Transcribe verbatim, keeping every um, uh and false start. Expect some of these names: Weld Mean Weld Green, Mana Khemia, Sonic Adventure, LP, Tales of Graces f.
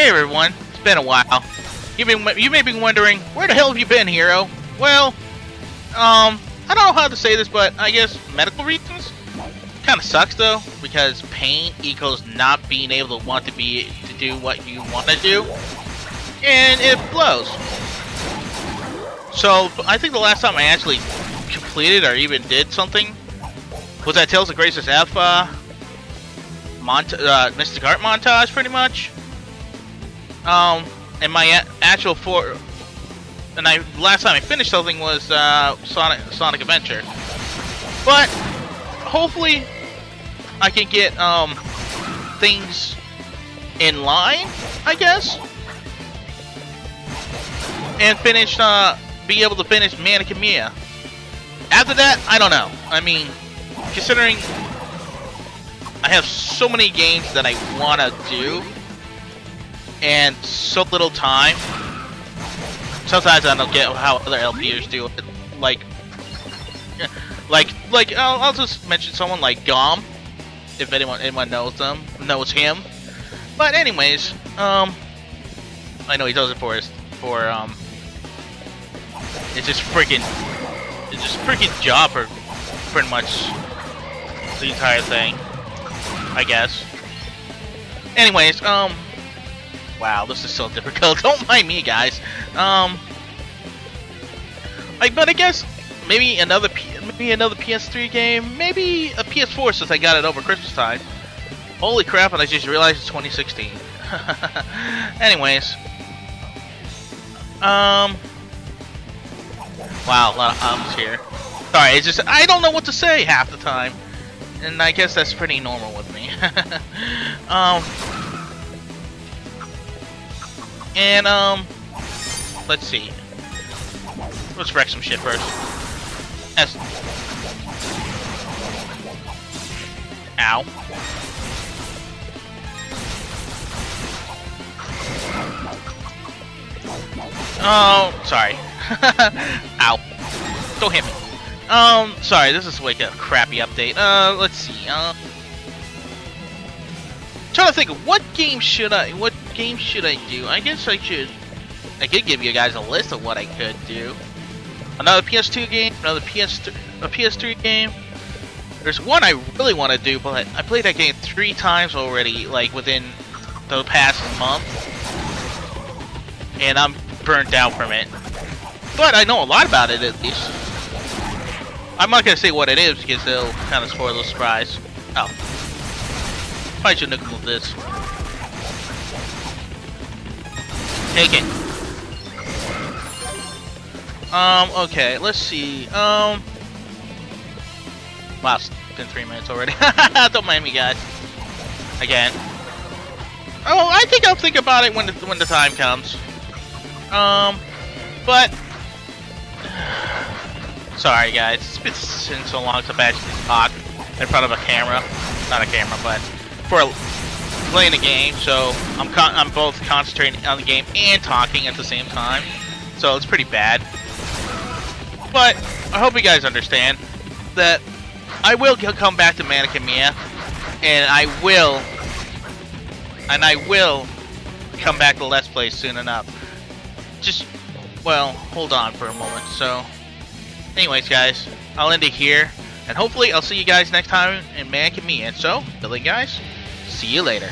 Hey everyone, it's been a while. You may, you may be wondering, where the hell have you been, hero? Well, um, I don't know how to say this, but I guess medical reasons? Kinda sucks though, because pain equals not being able to want to be, to do what you want to do. And it blows. So, I think the last time I actually completed or even did something was that Tales of Graces F, uh, mont uh, Mystic Art montage, pretty much. Um, and my actual for, and I last time I finished something was uh, Sonic Sonic Adventure. But hopefully, I can get um things in line, I guess, and finish uh be able to finish Mana Khemia. After that, I don't know. I mean, considering I have so many games that I want to do. And so little time. Sometimes I don't get how other L P Ers do it. Like, like, like. I'll, I'll just mention someone like Gom, if anyone anyone knows them, knows him. But anyways, um, I know he does it for his for um. It's just freaking, it's just freaking job for pretty much the entire thing, I guess. Anyways, um. Wow, this is so difficult. Don't mind me, guys. Um, like, but I guess maybe another P maybe another P S three game, maybe a P S four since I got it over Christmas time. Holy crap! And I just realized it's twenty sixteen. Anyways, um, wow, a lot of ums here. Sorry, it's just I don't know what to say half the time, and I guess that's pretty normal with me. um. And, um, let's see. Let's wreck some shit first. That's... Ow. Oh, sorry. Ow. Don't hit me. Um, sorry, this is like a crappy update. Uh, let's see. Uh, I'm trying to think of what game should I... What game should I do? I guess I should. I could give you guys a list of what I could do. Another P S two game, another P S three, a P S three game. There's one I really want to do, but I played that game three times already, like within the past month, and I'm burnt out from it. But I know a lot about it at least. I'm not gonna say what it is because it'll kind of spoil the surprise. Oh, probably shouldn't have this. Take it. Um, okay, let's see. Um, wow, it's been three minutes already. Don't mind me, guys. Again. Oh, I think I'll think about it when the, when the time comes. Um, but... Sorry, guys. It's been so long since I've actually talked in front of a camera. Not a camera, but... for a... playing the game, so I'm con I'm both concentrating on the game and talking at the same time, so it's pretty bad. But I hope you guys understand that I will come back to Mana Khemia, and I will, and I will come back to Let's Play soon enough. Just well, hold on for a moment. So, anyways, guys, I'll end it here, and hopefully I'll see you guys next time in Mana Khemia. So, Billy, guys. See you later.